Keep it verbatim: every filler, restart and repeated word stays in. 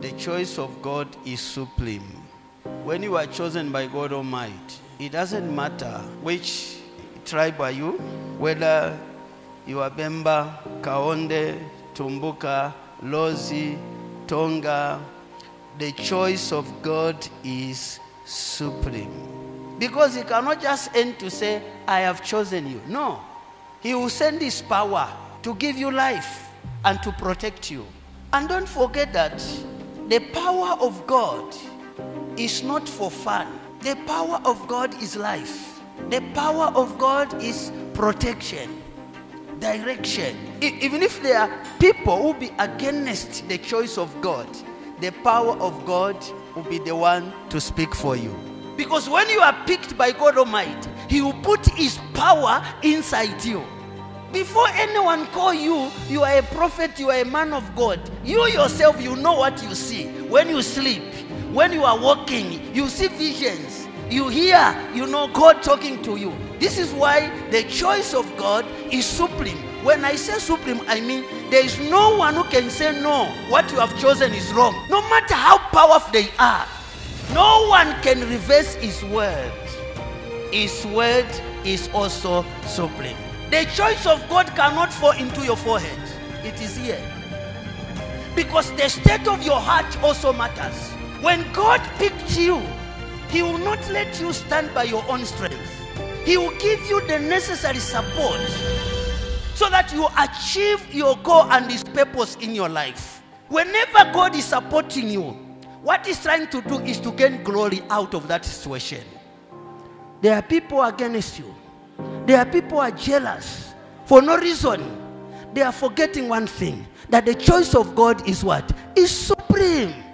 The choice of God is supreme. When you are chosen by God Almighty, it doesn't matter which tribe are you, whether you are Bemba, Kaonde, Tumbuka, Lozi, Tonga. The choice of God is supreme. Because he cannot just end to say, I have chosen you. No. He will send his power to give you life and to protect you. And don't forget that the power of God is not for fun. The power of God is life. The power of God is protection, direction. Even if there are people who will be against the choice of God, the power of God will be the one to speak for you. Because when you are picked by God Almighty, he will put his power inside you. Before anyone call you, you are a prophet, you are a man of God. You yourself, you know what you see. When you sleep, when you are walking, you see visions. You hear, you know God talking to you. This is why the choice of God is supreme. When I say supreme, I mean there is no one who can say no, what you have chosen is wrong. No matter how powerful they are, no one can reverse his word. His word is also supreme. The choice of God cannot fall into your forehead. It is here. Because the state of your heart also matters. When God picked you, he will not let you stand by your own strength. He will give you the necessary support so that you achieve your goal and his purpose in your life. Whenever God is supporting you, what he's trying to do is to gain glory out of that situation. There are people against you. There are people who are jealous for no reason. They are forgetting one thing, that the choice of God is what? Is supreme.